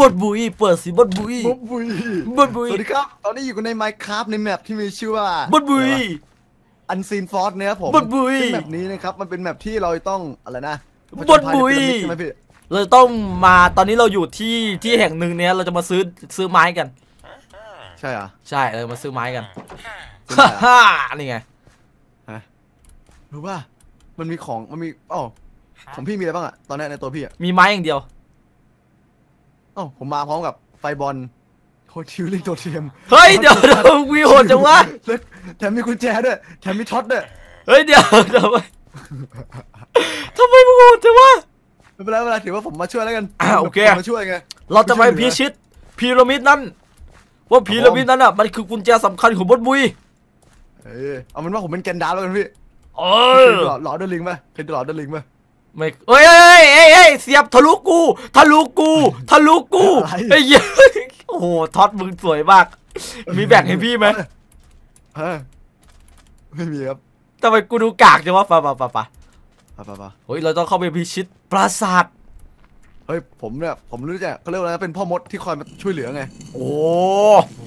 บดบุยเปิดสิบดบุยบดบุยสวัสดีครับตอนนี้อยู่ใน Minecraft ในแมปที่มีชื่อว่าบดบุยอันซีนฟอร์สเนี่ยครับผมบดบุยแมปนี้นะครับมันเป็นแมปที่เราต้องอะไรนะบดบุยเราต้องมาตอนนี้เราอยู่ที่แห่งหนึ่งเนี่ยเราจะมาซื้อไม้กันใช่เหรอใช่เรามาซื้อไม้กันฮ่านี่ไงรู้ป่ะมันมีของมันมีอ๋อของพี่มีอะไรบ้างอะตอนนี้ในตัวพี่อะมีไม้อย่างเดียวอ๋อผมมาพร้อมกับไฟบอลโคชิลลิ่งโทเทมเฮ้ยเดี๋ยววิวโหดจังวะแถมมีกุญแจด้วยแถมมีท็อตด้วยเฮ้ยเดี๋ยวทำไมมึงโหดจังวะไม่เป็นไรเวลาถือว่าผมมาช่วยแล้วกันโอเคมาช่วยไงเราจะไปพิชิตพีระมิดนั้นว่าพีระมิดนั้นอ่ะมันคือกุญแจสำคัญของบอสบุยเอามันว่าผมเป็นแกนดาร์แล้วกันพี่หลอดเดลิงไหมเคยหลอดเดลิงไหมไม่เอ้ยเสียบทะลุกูไอ้เหี้ยโอ้โหท็อตมึงสวยมากมีแบ่งให้พี่ไหมไม่มีครับทำไมกูดูกากจังวะป่ะเฮ้ยเราต้องเข้าไปพิชิตปราสาทเฮ้ยผมเนี่ยผมรู้จักเขาเรียกว่าเป็นพ่อมดที่คอยมาช่วยเหลือไงโอ้โห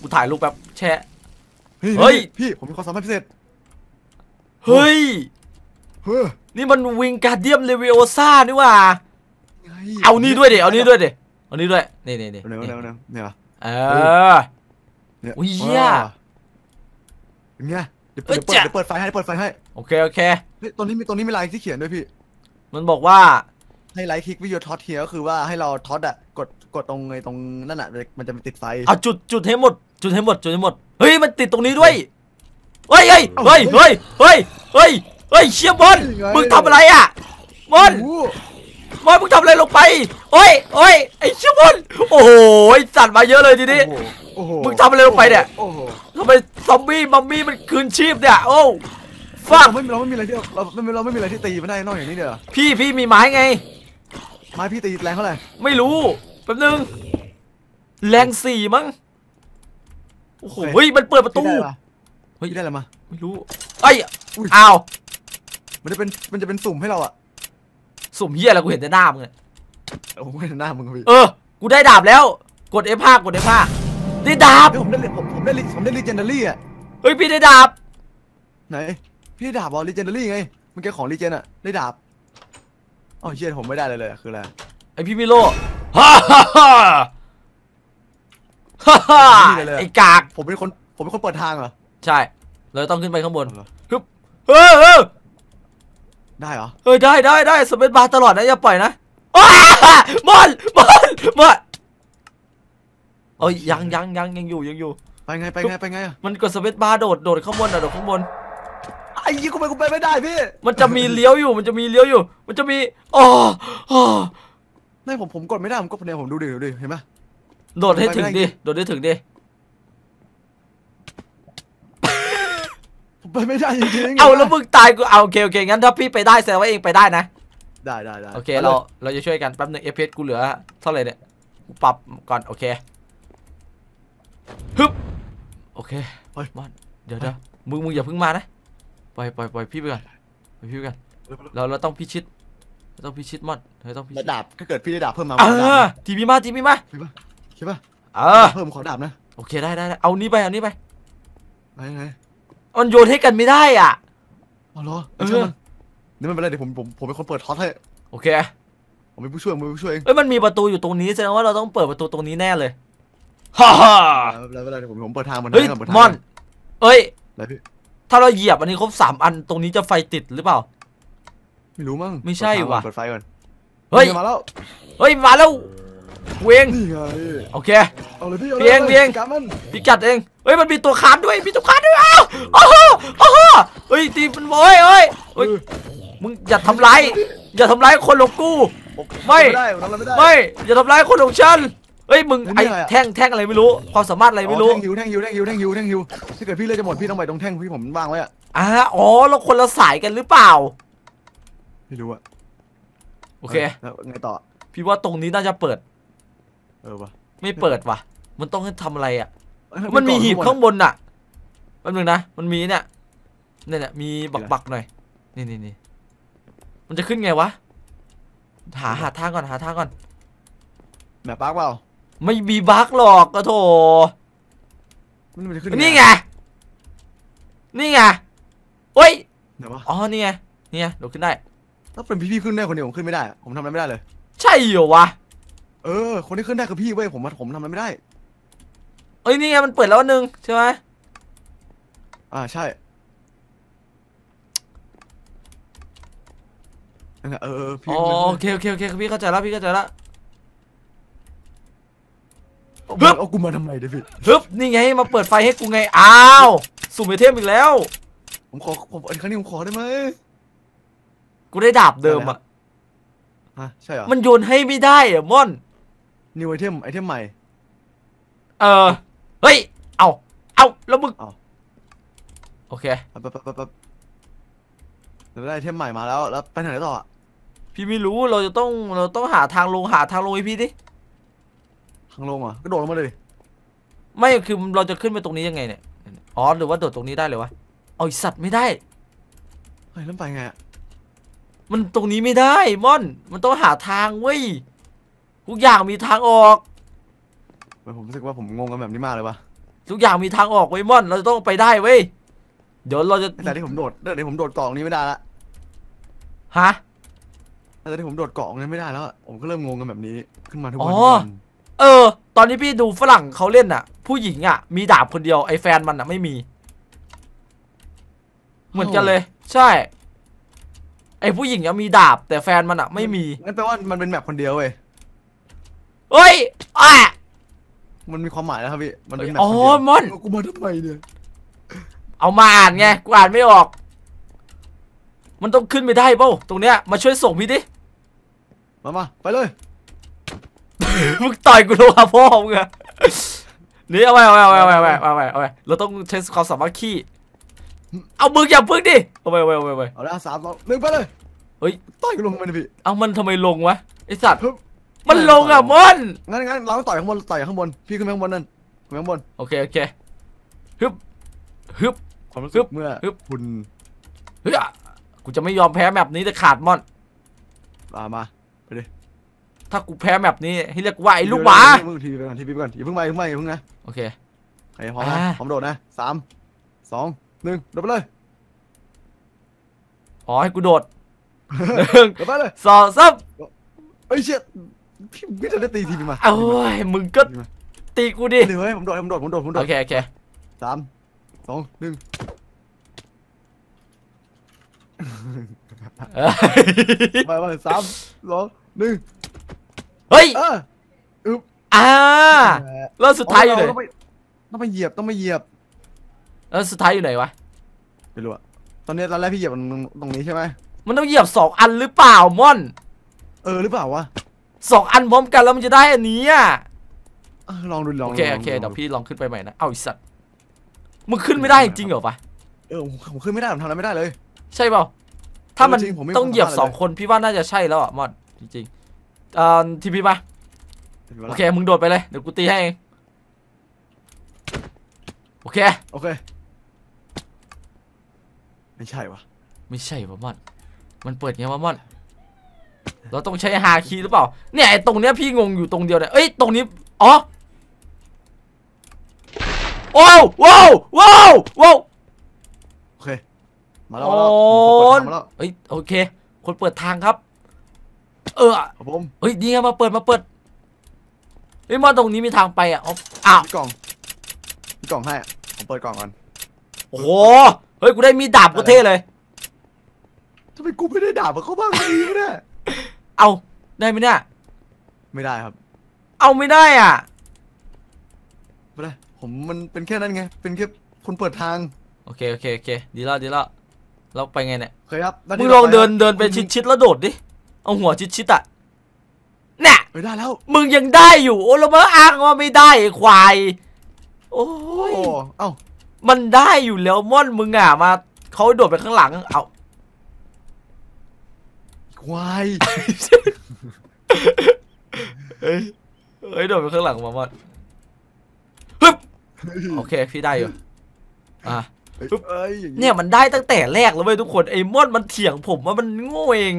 กูถ่ายรูปแบบแชะเฮ้ยพี่ผมมีความสามารถพิเศษเฮ้ยนี่มันวิงการ์เดียมเลวิโอซ่านี่ว่าเอานี่ด้วยเดี๋ยวเอานี่ด้วยเดี๋ยวเอานี่ด้วยนี่เนี่ยอุ้ยย่าเป็นไงเดี๋ยวเปิดไฟให้โอเคตรงนี้มีลายที่เขียนด้วยพี่มันบอกว่าให้ไลค์คลิกวิดีโอท็อตเฮียก็คือว่าให้เราท็อตอ่ะกดตรงนั่นอ่ะมันจะติดไฟเอาจุดให้หมดจุดให้หมดเฮ้ยมันติดตรงนี้ด้วยเฮ้ยเชี่ยบอลมึงทำอะไรอ่ะบอลมึงทำอะไรลงไปโอ้ยไอ้เชี่ยบอลโอ้โหสัตว์มาเยอะเลยทีนี้มึงทำอะไรลงไปเนี่ยทำไมซอมบี้มัมมี่มันคืนชีพเนี่ยโอ้ฟาดเราไม่มีอะไรที่เราไม่มีอะไรที่ตีมันได้นอกอย่างนี้เด้อพี่มีไม้ไงไม้พี่ตีแรงเท่าไหร่ไม่รู้แป๊บนึงแรง4มั้งโอ้โหเฮ้ยมันเปิดประตูเฮ้ยได้อะไรมาไม่รู้ไอ้อ้าวมันจะเป็นสุ่มให้เราอะสุ่มเหี้ยอะไรกูเห็นแต่หน้ามึงเลยผมเห็นหน้ามึงพี่กูได้ดาบแล้วกด F5 ได้ดาบผมได้ลีเจนดารี่อะเฮ้ยพี่ได้ดาบไหนพี่ได้ดาบบอลลีเจนดารี่ไงมันแกของลีเจนอะได้ดาบอ๋อเหี้ยผมไม่ได้เลยคืออะไรไอพี่มิโลฮ่าไอกากผมเป็นคนเปิดทางเหรอใช่เลยต้องขึ้นไปข้างบนฮึบได้เหรอได้สเปซบาร์ตลอดนะอย่าปล่อยนะบอลเอ้ยยังอยู่ไปไงมันกดสเปซบาร์โดดข้างบนไอ้ยี่กูไปไม่ได้พี่มันจะมีเลี้ยวอยู่มันจะมีนี่ผมกดไม่ได้ผมก็เนี่ยผมดูดิเห็นไหมโดดให้ถึงดิผมไปไม่ได้จริงๆเอาแล้วมึงตายกูเอาโอเคงั้นถ้าพี่ไปได้แสดงว่าเองไปได้นะได้โอเคเราจะช่วยกันแป๊บนึง FPS กูเหลือเท่าไหร่เนี่ยกูปรับก่อนโอเคฮึบโอเคบอลเดี๋ยวมึงอย่าเพิ่งมานะปล่อยพี่ไปก่อนเราต้องพิชิตมอนเราต้องพิชิตดาบถ้าเกิดพี่ได้ดาบเพิ่มมาทีพี่มาใช่ป่ะเพิ่มขอดาบนะโอเคได้เอานี้ไปไหนมันโยนให้กันไม่ได้อ่ะอ๋อเหรอนี่มันเป็นอะไรเดี๋ยวผมเป็นคนเปิดท็อตให้โอเคผมเป็นผู้ช่วยเองมันมีประตูอยู่ตรงนี้แสดงว่าเราต้องเปิดประตูตรงนี้แน่เลยฮ่าอะไรผมเปิดทางมันได้มอนอะไรพี่ถ้าเราเหยียบอันนี้ครบ3อันตรงนี้จะไฟติดหรือเปล่าไม่รู้มั้งไม่ใช่ว่ะเปิดไฟก่อนเฮ้ยมาแล้วเวงโอเคพี่กัดเองมันมีตัวค้านด้วยอ้าวโอ้โหเฮ้ยตีมันโอ้ยมึงอย่าทำร้ายคนของกูไม่อย่าทำร้ายคนของฉันมึงไอ้แท่งอะไรไม่รู้ความสามารถอะไรไม่รู้แท่งหิวถ้าเกิดพี่เลือดจะหมดพี่ต้องไปตรงแท่งพี่ผมว่างไว้อ๋อเราคนละสายกันหรือเปล่าไม่รู้อะโอเคแล้วไงต่อพี่ว่าตรงนี้น่าจะเปิดวะไม่เปิดวะมันต้องทำอะไรอะมันมีหีบข้างบนอะแป๊บนึงนะมันมีเนี่ยมีบักหน่อยนี่มันจะขึ้นไงวะ หาทางก่อนแบบบั๊กเปล่าไม่มีบั๊กหรอกกระโถนี่ไงโอ้ยอ๋อนี่ไงโดดขึ้นได้ถ้าเป็นพี่ขึ้นได้คนเดียวผมขึ้นไม่ได้ผมทำอะไรไม่ได้เลยใช่เหรอวะคนที่ขึ้นได้คือพี่เว้ยผมทำอะไรไม่ได้เอ้ยนี่ไงมันเปิดแล้วนึงใช่ไหมใช่พี่โอเคพี่เข้าใจแล้วฮึบเอากูมาทำไรเดวิดฮึบนี่ไงมาเปิดไฟให้กูไงอ้าวสุ่มไอเทมอีกแล้วผมขอครั้งนี้ผมขอได้ไหมกูได้ดาบเดิมอะใช่เหรอมันโยนให้ไม่ได้อะม่อนนิวไอเทมใหม่เฮ้ยเอาแล้วมึงโอเคได้ไอเทมใหม่มาแล้วไปไหนต่อพี่ไม่รู้เราจะต้องหาทางลงให้พี่ดิทางลงอ่ะก็โดดลงมาเลยไม่คือเราจะขึ้นไปตรงนี้ยังไงเนี่ยอ๋อหรือว่าโดดตรงนี้ได้เลยวะเอาไอสัตว์ไม่ได้เฮ้ยแล้วไปไงมันตรงนี้ไม่ได้ม่อนมันต้องหาทางเว้ยทุกอย่างมีทางออกผมรู้สึกว่าผมงงกันแบบนี้มากเลยวะทุกอย่างมีทางออกเว้ยม่อนเราจะต้องไปได้เว้ยเดี๋ยวเราจะแต่ที่ผมโดดผมโดดกล่องนี้ไม่ได้ละฮะแต่ที่ผมโดดกล่องนี้ไม่ได้แล้วผมก็เริ่มงงกันแบบนี้ขึ้นมาทุกวันตอนนี้พี่ดูฝรั่งเขาเล่นน่ะผู้หญิงอ่ะมีดาบคนเดียวไอ้แฟนมันอ่ะไม่มีเหมือนกันเลยใช่ไอ้ผู้หญิงอ่ะมีดาบแต่แฟนมันอ่ะไม่มีงั้นแปลว่ามันเป็นแบบคนเดียวเว้ยเฮ้ยมันมีความหมายแล้วครับพี่มันเป็นแบบคนเดียวมอนกูมาทำไมเนี่ยเอามาอ่านไงกูอ่านไม่ออกมันต้องขึ้นไปได้เปล่าตรงเนี้ยมาช่วยส่งพี่ดิมาไปเลยมึงต่อยกูโดนหาพ่อมึงอะนี่เอาไปเราต้องใช้ความสามารถขี้เอามืออย่าพึ่งดิเอาไปเอาละสามเราหนึ่งไปเลยเฮ้ยต่อยกูลงมันพี่เอามันทำไมลงวะไอสัตว์มันลงอะมอนงั้นเราต่อยข้างบนพี่ขึ้นข้างบนนั่นขึ้นข้างบนโอเคฮึบความรู้สึกเมื่อคุณเฮ้ยกูจะไม่ยอมแพ้แบบนี้แต่ขาดมอนมาไปดิถ้ากูแพ้แบบนี้ให้เรียกว่าไอ้ลูกหมาทีไปก่อนอย่าเพิ่งไปนะโอเคพร้อมนะพร้อมโดดนะ3 2 1โดดไปเลยอ๋อให้กูโดดโดดไปเลย2 3ไอ้เชี่ยพี่ไม่จะได้ตีมาโอ้ยมึงก็ตีกูดิเฮ้ยผมโดดโอเค3 2 1ไป3 2 1เฮ้ยแล้วสุดท้ายอยู่ไหนต้องไปเหยียบแล้วสุดท้ายอยู่ไหนวะไม่รู้อะตอนนี้ตอนแรกพี่เหยียบตรงนี้ใช่ไหมมันต้องเหยียบ2อันหรือเปล่าม่อนหรือเปล่าวะ2อันพร้อมกันแล้วมันจะได้อันนี้อะลองดูโอเคเดี๋ยวพี่ลองขึ้นไปใหม่นะเอาไอ้สัตว์มึงขึ้นไม่ได้จริงเหรอปะผมขึ้นไม่ได้ผมทำอะไรไม่ได้เลยใช่เปล่าถ้ามันต้องเหยียบ2คนพี่ว่าน่าจะใช่แล้วอ่ะมอนจริงๆทีพีมาโอเคมึงโดดไปเลยเดี๋ยวกูตีให้เองโอเคไม่ใช่วะมอนมันเปิดไงวะมอนเราต้องใช้ฮาคีหรือเปล่าเนี่ยไอ้ตรงเนี้ยพี่งงอยู่ตรงเดียวเนี่ยเอ้ยตรงนี้อ๋อโอ้วโอเคมาแล้วเฮ้ยโอเคคนเปิดทางครับผมเฮ้ยนี่ไงมาเปิดเฮ้ยมอนตรงนี้มีทางไปอ่ะกล่องให้ผมเปิดกล่องก่อนโอ้โหเฮ้ยกูได้มีดาบกูเท่เลยทำไมกูไม่ได้ดาบเขาบ้างเนี่ยเอาได้ไหมเนี่ยไม่ได้ครับเอาไม่ได้อ่ะไม่ได้ผมมันเป็นแค่นั้นไงเป็นแค่คนเปิดทางโอเคดีแล้วเราไปไงเนี่ยเคยครับมึงลองเดินไปชิดๆแล้วโดดดิเอาหัวชิดๆอ่ะเนี่ยไม่ได้แล้วมึงยังได้อยู่โอ้แล้วมึงอ้างว่าไม่ได้ควายโอ้ยเอ้ามันได้อยู่แล้วม่อนมึงอ่ะมาเขาโดดไปข้างหลังเอาควายเฮ้ยโดดไปข้างหลังมาม่อนฮึบโอเคพี่ได้อยู่เนี่ยมันได้ตั้งแต่แรกแล้วเว้ยทุกคนไอ้ม่อนมันเถียงผมว่ามันโง่เอง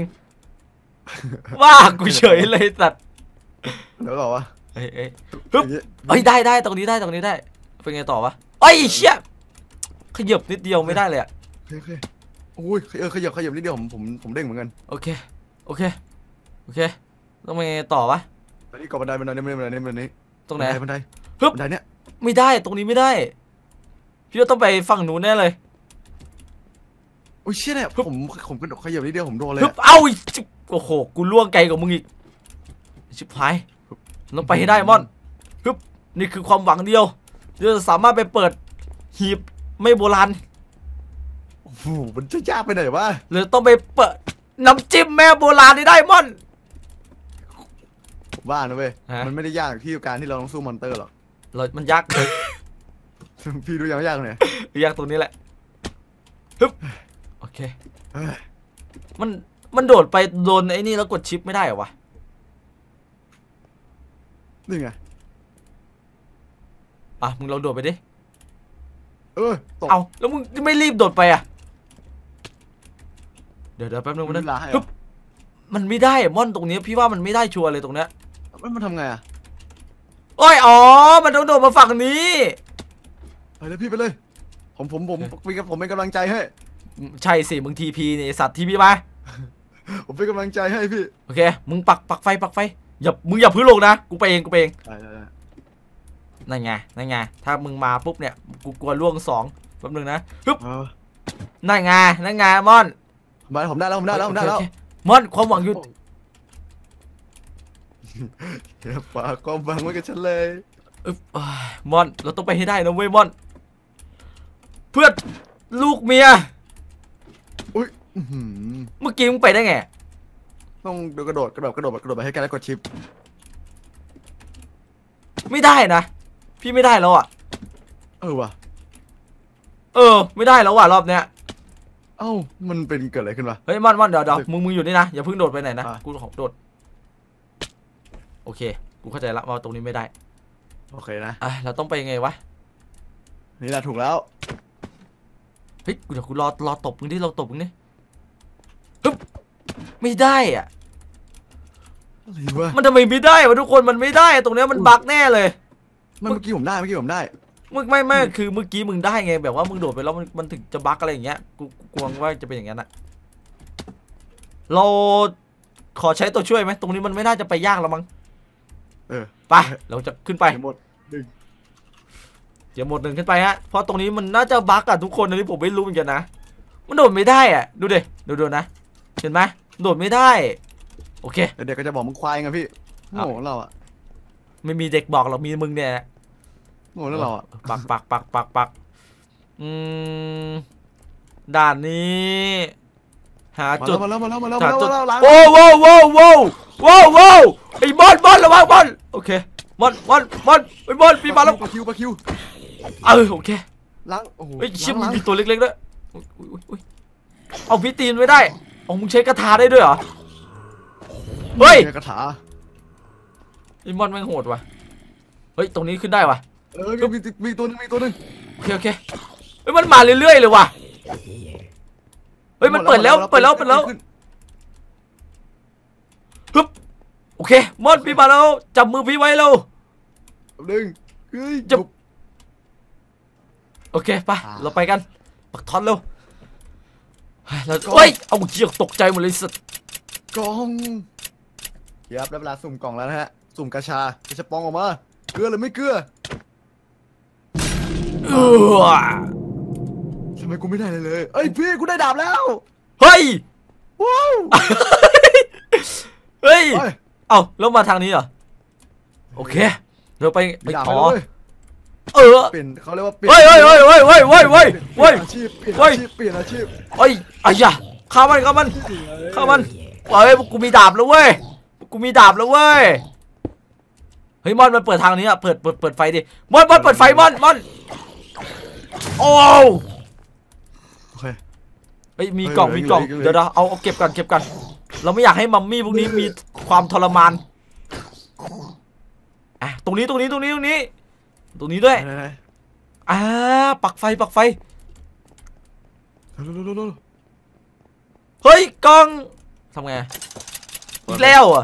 ว่ากูเฉยเลยสัตว์แล้วบอกว่าเฮ้ยเฮ้ยได้ตรงนี้ได้เป็นไงต่อวะไอ้เชี่ยขยับนิดเดียวไม่ได้เลยอ่ะโอ้ยขยับนิดเดียวผมเด้งเหมือนกันโอเคต้องไปต่อวะตอนนี้กดบันไดบันไดตรงไหนบันไดฮึบบันไดเนี้ยไม่ได้ตรงนี้ไม่ได้พี่ต้องไปฝั่งนู้นแน่เลยโอ้ยเชี่ยเนี่ยผมกระโดดขยับนิดเดียวผมโดนเลยฮึบเอ้าโอ้โหกูล่วงไกลกว่ามึงอีกชิบหายต้องไปให้ได้มอนฮึบนี่คือความหวังเดียวที่จะสามารถไปเปิดหีบไม่โบราณมันจะยากไปไหนวะหรือต้องไปเปิดน้ำจิ้มแม่โบราณได้มอนบ้านะเว้ยมันไม่ได้ยากที่การที่เราต้องสู้มอนเตอร์หรอกมันยากพี่ดูยากเนี่ยยากตรงนี้แหละฮึบโอเคมันโดดไปโดนไอ้นี่แล้วกดชิปไม่ได้เหรอวะนี่ไงอ่ะมึงลองโดดไปดิเอาแล้วมึงไม่รีบโดดไปอ่ะเดี๋ยวแป๊บนึงมันได้ปุ๊บมันไม่ได้ม่อนตรงนี้พี่ว่ามันไม่ได้ชัวร์เลยตรงเนี้ยมันทำไงอ่ะโอ้ยอ๋อมันต้องโดดมาฝั่งนี้ไปเลยพี่ไปเลยผมเป็นกำลังใจให้ใช่สิมึงทีพีเนี่ยสัตว์ทีพีไปผมเป็นกำลังใจให้พี่โอเคมึงปักไฟอย่ามึงอย่าพื้นลงนะกูไปเองนั่นไงถ้ามึงมาปุ๊บเนี่ยกูกลัวล่วงสองแป๊บนึงนะฮึบนั่นไงม่อนมาผมได้แล้วม่อนความหวังอยู่ฝากความหวังไว้กับฉันเลยม่อนเราต้องไปให้ได้นะเว้ยม่อนเพื่อนลูกเมียอุ้ยเมื่อกี้มึงไปได้ไงต้องกระโดดไปให้กันแล้วกดชิปไม่ได้นะพี่ไม่ได้แล้วอ่ะไม่ได้แล้วว่ะรอบเนี้ยเอ้ามันเป็นเกิดอะไรขึ้นวะเฮ้ยม่อนเดี๋ยวมึงอยู่นี่นะอย่าเพิ่งโดดไปไหนนะกูขอโดดโอเคกูเข้าใจละว่าตรงนี้ไม่ได้โอเคนะอ่ะเราต้องไปยังไงวะนี่แหละถูกแล้วเฮ้ยกูรอตบมึงดิเราตบมึงดิฮึบไม่ได้อ่ะมันทำไมไม่ได้วะทุกคนมันไม่ได้ตรงนี้มันบั๊กแน่เลยเมื่อกี้ผมได้มึงไม่คือเมื่อกี้มึงได้ไงแบบว่ามึงโดดไปแล้วมันถึงจะบั๊กอะไรอย่างเงี้ยกูกลัวว่าจะเป็นอย่างนั้นอะเราขอใช้ตัวช่วยไหมตรงนี้มันไม่น่าจะไปยากแล้วมั้งไปเราจะขึ้นไปเดี๋ยวหมดหนึ่งขึ้นไปฮะเพราะตรงนี้มันน่าจะบั๊กอะทุกคนอันนี้ผมไม่รู้เหมือนกันนะมันโดดไม่ได้อะดูดิดูนะเห็นไหมโดดไม่ได้โอเคเด็กก็จะบอกมึงควายไงพี่โง่เราอะไม่มีเด็กบอกเรามีมึงเนี่ยโง่แล้วเราอะปักด่านนี้หาจุดมาแล้วโว้โว้โว้โว้โว้ไอ้บอลระวังบอลโอเคบอลไอ้บอลปีบาแล้วปะคิวโอเคล้างโอ้โหไอ้ชิบมันมีตัวเล็กๆด้วยเอาพี่ตีนไว้ได้เอามึงใช้กระทาได้ด้วยเหรอเฮ้ยกระถาอิมอนแม่งโหดว่ะเฮ้ยตรงนี้ขึ้นได้ว่ะมีตัวนึงโอเคเฮ้ยมันมาเรื่อยๆเลยว่ะเฮ้ยมันเปิดแล้วฮึบโอเคมอนพี่มาแล้วจับมือพี่ไว้แล้วจับโอเคไปเราไปกันปักทอนเร็วเราเฮ้ยเอาเกียร์ตกใจหมดเลยสัตว์กองครับได้เวลาสุ่มกล่องแล้วนะฮะสุ่มกระชากระชาปองออกมาเกลือหรือไม่เกลือทำไมกูไม่ได้เลยเอ้ยพี่กูได้ดาบแล้วเฮ้ยว้าวเฮ้ยเอาแล้วมาทางนี้เหรอโอเคเดี๋ยวไปขอเป็นเขาเรียกว่าเปลี่ยนเปลี่ยนอาชีพเฮ้ยอย่าข้ามันเฮ้ยกูมีดาบแล้วเว้ยเฮ้ยมอนมันเปิดทางนี้อ่ะเปิดไฟดิมอนเปิดไฟมอนโอ้เฮ้ยมีกล่องเดี๋ยวเอาเก็บกันเราไม่อยากให้มัมมี่พวกนี้มีความทรมานอ่ะตรงนี้ด้วยปักไฟเฮ้ยกล้องทำไง อีกแล้วอ่ะ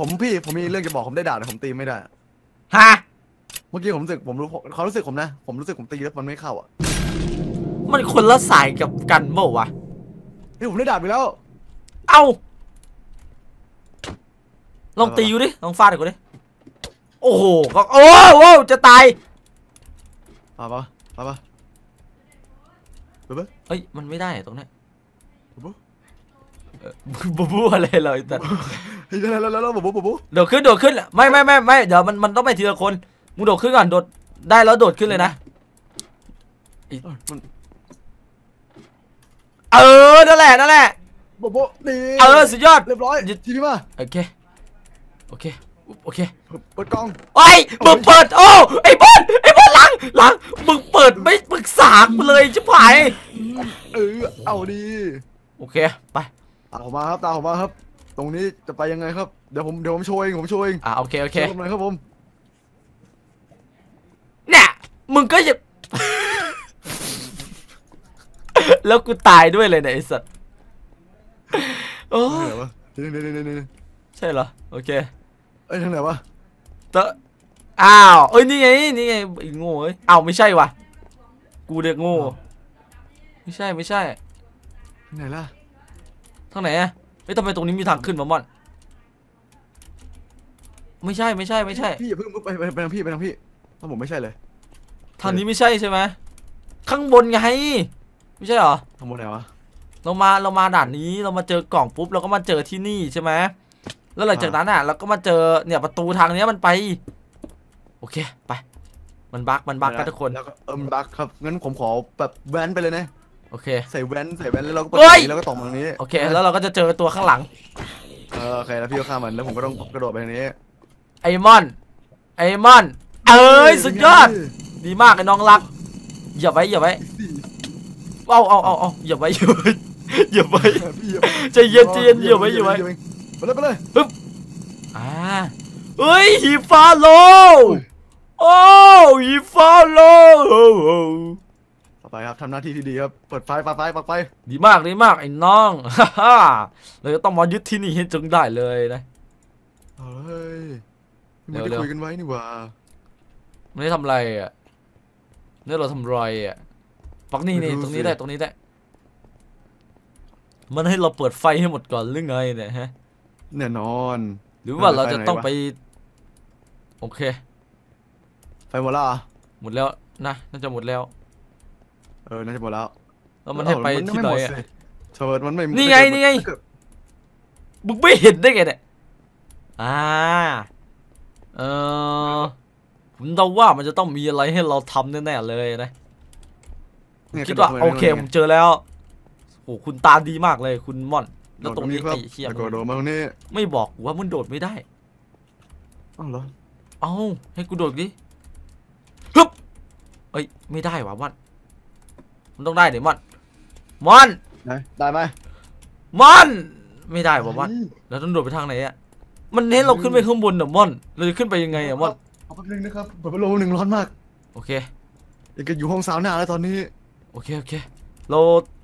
ผมมีเรื่องจะบอกผมได้ด่าแต่ผมตีไม่ได้ฮะเมื่อกี้ผมรู้สึกผมรู้เขารู้สึกผมนะผมรู้สึกผมตีแล้วมันไม่เข้าอ่ะมันคนละสายกับกันเมื่อวะเฮ้ยผมได้ด่าไปแล้วเอ้าลองตีอยู่ดิลองฟาดกูดิโอ้โหก็โอ้โหจะตายมาปะเฮ้ยมันไม่ได้ตรงนี้บูอะไรเลยแต่แล้วบูโดดขึ้นไม่เดี๋ยวมันต้องไปทีละคนมึงโดดขึ้นก่อนโดดได้แล้วโดดขึ้นเลยนะเออนั่นแหละบูนี่เออสุดยอดเรียบร้อยทีนี้มาโอเคเปิดกล้องไอ้มึงเปิดโอ้ไอ้บอลหลังมึงเปิดไม่ปรึกษาเลยชิบหายเอาดีโอเคไปตามผมมาครับตรงนี้จะไปยังไงครับเดี๋ยวผมโชว์เองโอเคทำอะไรครับผมเนี่ยมึงก็จะแล้วกูตายด้วยเลยเนี่ยไอ้สัตว์โอ้ใช่เหรอโอเคเอ้ยทางไหนวะเตอะอ้าวเอ้ยนี่ไงโง่เอ้ยอ้าวไม่ใช่วะกูเด็กโง่ไม่ใช่ไหนล่ะทางไหนอะเฮ้ยทำไมตรงนี้มีทางขึ้นวะม่อนไม่ใช่พี่อย่าเพิ่งไปทางพี่ถ้าผมไม่ใช่เลยทางนี้ไม่ใช่ใช่ไหมข้างบนไงไม่ใช่หรอข้างบนไหนวะเรามาด่านนี้เรามาเจอกล่องปุ๊บเราก็มาเจอที่นี่ใช่ไหมแล้วหลังจากนั้นอ่ะเราก็มาเจอเนี่ยประตูทางนี้มันไปโอเคไปมันบักกันทุกคนมันบักครับงั้นผมขอแบบแว้นไปเลยนะโอเคใส่แว้นแล้วเราก็ไปแล้วก็ตกตรงนี้โอเคแล้วเราก็จะเจอตัวข้างหลังโอเคแล้วพี่ก็ฆ่ามันแล้วผมก็ต้องกระโดดไปทางนี้ไอมอนเอ้ยสุดยอดดีมากไอ้น้องรักอย่าไว้เอาอย่าไว้ใจเย็นอย่าไว้ไปเลยปึ๊บเฮ้ยฮีฟาโลโอ้ฮีฟาโลต่อไปครับทำหน้าที่ที่ดีครับเปิดไฟดีมากไอ้น้องเราจะต้องมายึดที่นี่ให้จงได้เลยนะเฮ้ยไม่ได้คุยกันไว้นี่หว่าไม่ได้ทำอะไรอ่ะนี่เราทำรอยอ่ะปักนี่ตรงนี้ได้มันให้เราเปิดไฟให้หมดก่อนหรือไงเนี่ยฮะแน่นอนหรือว่าเราจะต้องไปโอเคไฟหมดแล้วหมดแล้วนะน่าจะหมดแล้วน่าจะหมดแล้วมันให้ไปที่ไหนอ่ะเชิญมันไม่นี่ไงมึงไม่เห็นได้ไงเนี่ยผมเดาว่ามันจะต้องมีอะไรให้เราทำแน่ๆเลยนะคิดว่าโอเคผมเจอแล้วโอ้คุณตาดีมากเลยคุณม่อนแล้วตรงนี้ครับแล้วก็โดดมาตรงนี้ไม่บอกว่ามึงโดดไม่ได้อ้าวเหรอเอาให้กูโดดดิฮึบเอ้ยไม่ได้ว่ะม่อนมันต้องได้เดี๋ยวม่อนได้ไหมม่อนไม่ได้ว่ะม่อนแล้วต้องโดดไปทางไหนอ่ะมันให้เราขึ้นไปข้างบนเดี๋ยวม่อนเราจะขึ้นไปยังไงอ่ะม่อนเอาแป๊บนึงนะครับเปิดพัดลมหนึ่งร้อนมากโอเคอยากจะอยู่ห้องสาวหน้าแล้วตอนนี้โอเคเรา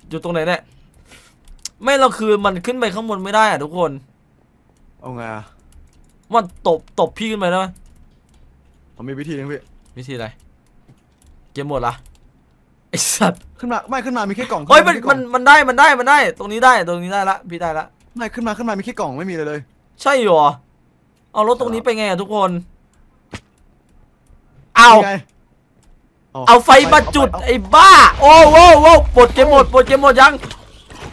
อยู่ตรงไหนเนี่ยไม่เราคือมันขึ้นไปข้างบนไม่ได้อ่ะทุกคนเอาไงอ่ะมันตบพี่ขึ้นไปได้ไหมผมมีวิธีนึงพี่วิธีอะไรเกมหมดละไอสัตว์ขึ้นมามีแค่กล่องเฮ้ยมันได้ตรงนี้ได้ละพี่ได้ละไม่ขึ้นมามีแค่กล่องไม่มีเลยใช่หรอเอารถตรงนี้ไปไงอ่ะทุกคนเอาไฟมาจุดไอ้บ้าโอ้โหปลดเกมหมดยัง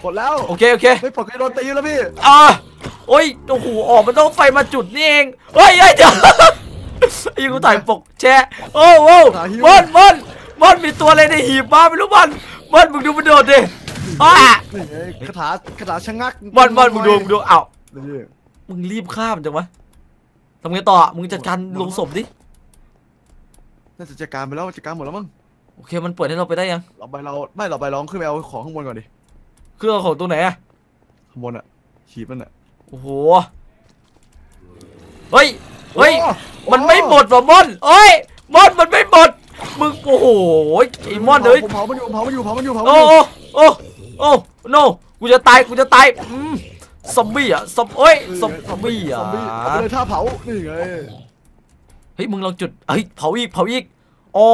หมดแล้วโอเคไม่ปลดไอ้โดนตีแล้วพี่โอ้ยโอ้โหออกมันต้องไฟมาจุดนี่เองเฮ้ยเดี๋ยวไอ้กูถ่ายปกแชะโอ้โหบอลมีตัวอะไรในหีบบ้าไม่รู้บอลมึงดูมันโดดดิคาถาชะงักบอลมึงดูเอามึงรีบข้ามจังวะทำไงต่อมึงจัดการลงศพดิน่าจะจัดการไปแล้วจัดการหมดแล้วมั้งโอเคมันเปิดให้เราไปได้ยังเราไปร้องขึ้นไปเอาของข้างบนก่อนดิเครื่องของตัวไหนอะข้างบนอะฉีบนั่นอะโอ้โหเฮ้ยมันไม่หมดว่ะมอนเอ้ยมอนมันไม่หมดมึงโอ้โหไอ้มอนเลยเผามันอยู่โอ้โอ้โอ้ no กูจะตาย ซอมบี้อ่ะซอมบี้อ่ะเลยท่าเผานี่ไงเฮ้ยมึงลองจุดเฮ้ยเผาอีกอ๋อ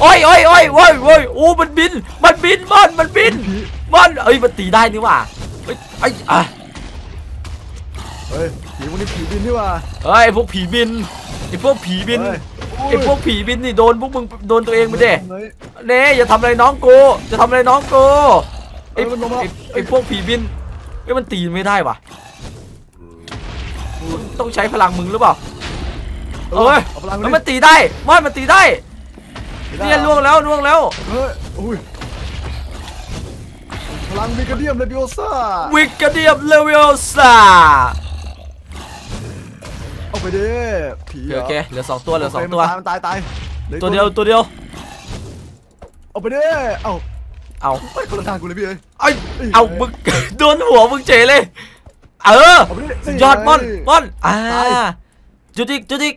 โอ้ยโอ้มันบินเอ้ยมันตีได้นี่ว่ะเฮ้ยผีพวกนี้ผีบินนี่ว่ะเฮ้ยไอพวกผีบินนี่โดนพวกมึงโดนตัวเองไปเด้เน่อย่าทำอะไรน้องกูไอพวกผีบินไอมันตีไม่ได้ว่ะต้องใช้พลังมึงหรือเปล่าเอ้ยมันตีได้เนี่ยล่วงแล้วเฮ้ยอุ้ยพลังวิกาเดียมเลวิโอซ่าเอาไปดิผีโอเคเหลือ2ตัวตายตัวเดียวเอาไปดิเอาไปคนละทางกูเลยพี่เอามึงโดนหัวมึงเจ๋เลยยอดมอนจุดอีก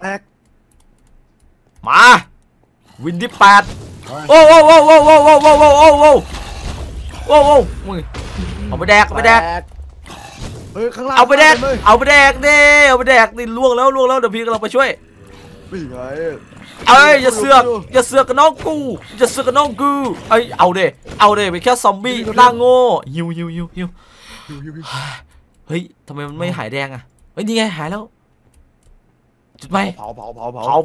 มาวินที่8โอ้เอาไปแดกเอาไปแดกนี่ล่วงแล้วเดี๋ยวพี่กำลังไปช่วยเอ้ยอย่าเสือกกับน้องกูเอาเด้ไปแค่ซอมบี้ล่างโง่หิวเฮ้ยทำไมมันไม่หายแดงอ่ะเฮ้ยนี่ไงหายแล้วจุดไหมเผา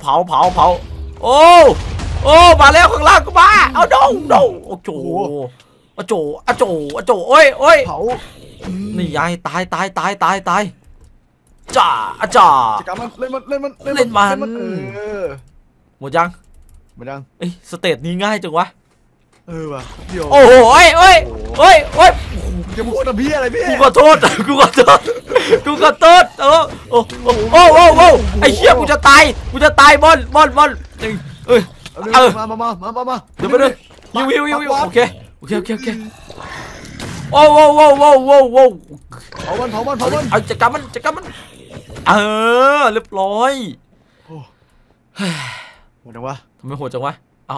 โอ้มาแล้วข้างล่างก็มาเอาดูโอ้โจโอ้ยนี่ยายตายจ่าเล่นมันหมดยังเอ้ยสเตจนี้ง่ายจังวะว่ะเดี๋ยวโอ้ยจะพูดอะไรพี่กูขอโทษโอ้ไอ้เหี้ยกูจะตายบอลมาเดี๋ยวไปเลยยิวโอเคโอ้เผามันเอาจัดการมันเรียบร้อยโหดจังวะทำไมโหดจังวะเอา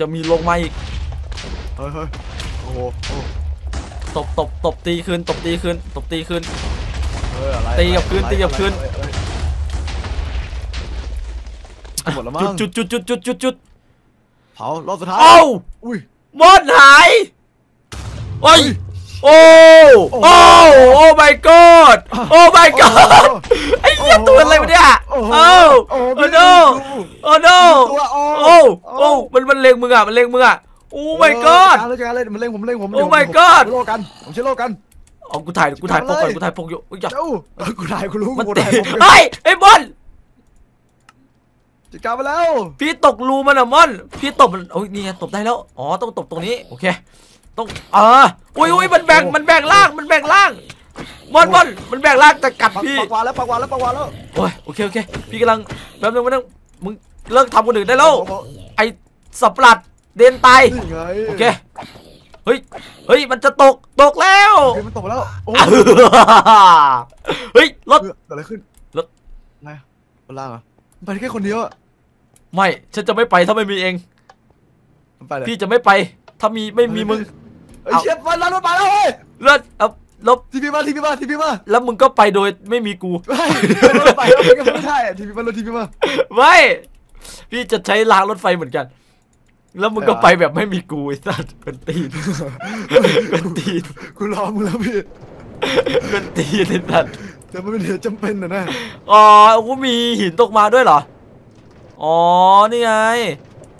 จะมีลงมาอีกเฮ้ยโอ้โหตบตีคืนตีกับคืนหมดแล้วมั้งจุดเผารอบสุดท้ายเอาอุ้ยหมดหายโอ้ my god ไอ้เหี้ยตัวอะไรวะเนี่ยโอ้ no โอ้มันเล็งมึงอ่ะโอ้ my god มันเล็งผมโอ้ my god ผมเชื่อโลกันเอากูถ่ายปกอยู่กูรู้ไอ้บอลจัดการมาแล้วพี่ตกรูมันอะมอนพี่ตบมันโอ้ยนี่ไงตบได้แล้วอ๋อต้องตบตรงนี้โอเคต้องอุ้ยมันแบ่งล่างมอนมันแบ่งล่างแต่กัดพี่ปากวาแล้วโอเคพี่กำลังแป๊บนึงมึงเลิกทำคนอื่นได้แล้วไอ้สับปลัดเดินตายโอเคเฮ้ยมันจะตกแล้วเฮ้ยรถเกิดอะไรขึ้นรถไงบนล่างเหรอไปแค่คนเดียวไม่ฉันจะไม่ไปถ้าไม่มีเองพี่จะไม่ไปถ้ามีไม่มีมึงไอ้เชฟมันรถมาแล้วเฮ้ยรถลบทีพีมาแล้วมึงก็ไปโดยไม่มีกูไปแล้วมึงก็ไม่ได้ทีพีมารถทีพีมาไม่พี่จะใช้รางรถไฟเหมือนกันแล้วมึงก็ไปแบบไม่มีกูไอ้สัสเป็นตีนกูรอมึงแล้วพี่เป็นตีนไอ้สัสแต่ไม่เป็นเหตุจำเป็นนะนะอ๋อกูมีหินตกมาด้วยเหรออ๋อนี่ไง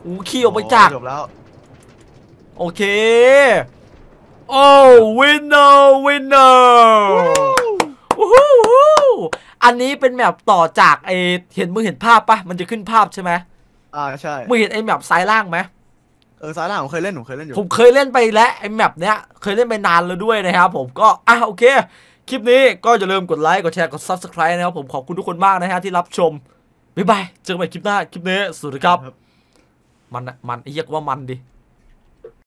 อูขี้ออกไปจากจบแล้วโอเคโอ้ winner อันนี้เป็นแมปต่อจากไอเห็นภาพปะมันจะขึ้นภาพใช่ไหมใช่มึงเห็นไอแมปซ้ายล่างไหมซ้ายล่างผมเคยเล่นอยู่ผมเคยเล่นไปแล้วไอแมปเนี้ยเคยเล่นไปนานแล้วด้วยนะครับผมก็โอเคคลิปนี้ก็อย่าลืมกดไลค์กดแชร์กด Subscribe นะครับผมขอบคุณทุกคนมากนะฮะที่รับชมบ๊ายบายเจอกันใหม่คลิปหน้าคลิปนี้สวัสดีครับมันไอ้เรียกว่ามันดิ